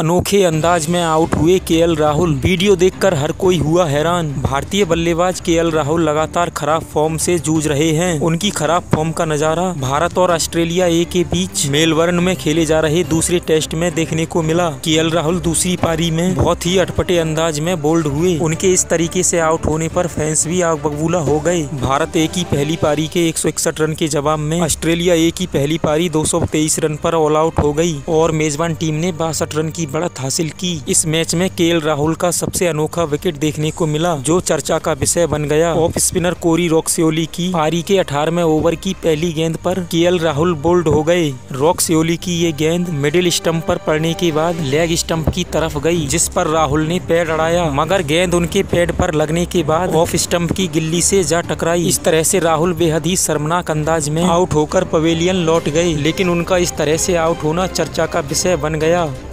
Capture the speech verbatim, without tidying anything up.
अनोखे अंदाज में आउट हुए केएल राहुल। वीडियो देखकर हर कोई हुआ हैरान। भारतीय बल्लेबाज केएल राहुल लगातार खराब फॉर्म से जूझ रहे हैं। उनकी खराब फॉर्म का नजारा भारत और ऑस्ट्रेलिया ए के बीच मेलबर्न में खेले जा रहे दूसरे टेस्ट में देखने को मिला। केएल राहुल दूसरी पारी में बहुत ही अटपटे अंदाज में बोल्ड हुए। उनके इस तरीके से आउट होने पर फैंस भी आग बबूला हो गए। भारत ए की पहली पारी के एक सौ इकसठ रन के जवाब में ऑस्ट्रेलिया ए की पहली पारी दो सौ तेईस रन पर ऑल आउट हो गई और मेजबान टीम ने बासठ रन की बढ़त हासिल की। इस मैच में केएल राहुल का सबसे अनोखा विकेट देखने को मिला जो चर्चा का विषय बन गया। ऑफ स्पिनर कोरी रॉकसेओली की पारी के अठारहवें ओवर की पहली गेंद पर केएल राहुल बोल्ड हो गए। रॉकसेओली की ये गेंद मिडिल स्टंप पर पड़ने के बाद लेग स्टंप की तरफ गई, जिस पर राहुल ने पैड अड़ाया, मगर गेंद उनके पैड पर लगने के बाद ऑफ स्टंप की गिल्ली से जा टकराई। इस तरह से राहुल बेहद ही शर्मनाक अंदाज में आउट होकर पवेलियन लौट गए, लेकिन उनका इस तरह से आउट होना चर्चा का विषय बन गया।